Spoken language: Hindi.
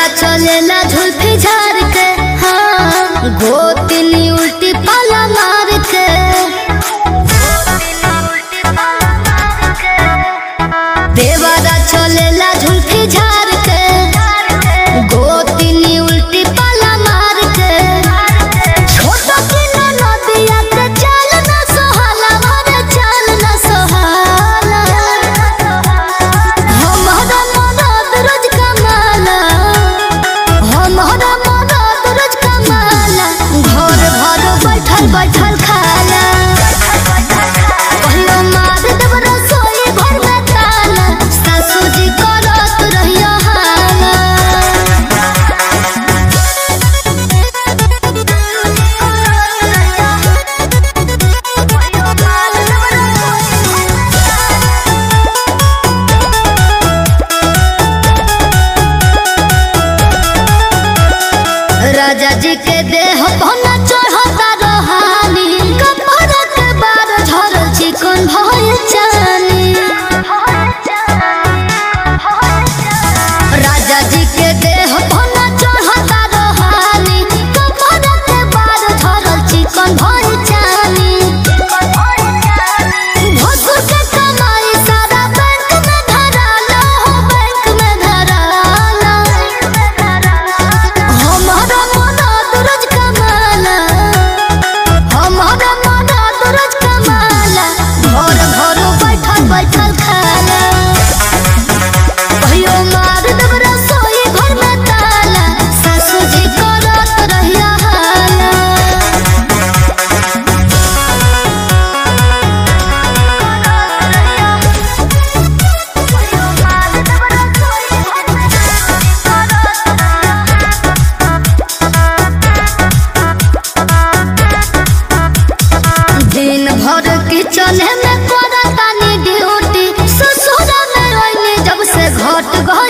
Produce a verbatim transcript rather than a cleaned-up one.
पता चले ना झुलफी झार के, हाँ गोतनी उल्टी पाला मार के, देवारा चले ना झुलफी झार के, गोतनी उल्टी पाला मार के, छोटा की ना दिया के चल ना सोहाला मारे चल ना सोहाला, हमारा मराद रोज कमाला, हमारा मराद रोज कमाला, घर भर बैठल बैठल खाला, कहियो मार देव रसोई घर में ताला, सासू जी करत रहियो हाला। राजा जी के देह भना चढ़ता रोहानी, कमर के बार झरल चिकन भइल चानी, राजा जी के देह भना चढ़ता रोहानी, कमर के बार झरल चिकन भइल चानी, भसुर के कमाई सारा बैंक में धराला, हो बैंक में धराला, हमारा मराद रोज कमाला, हमारा मराद रोज कमाला, घर भर बैठल बैठल खाला, कहियो मार देव रसोई घर में ताला, सासू जी करत रहिया हाला। दिन भर किचन में करतानी ड्यूटी, ससुर में रहनी जब से घट गई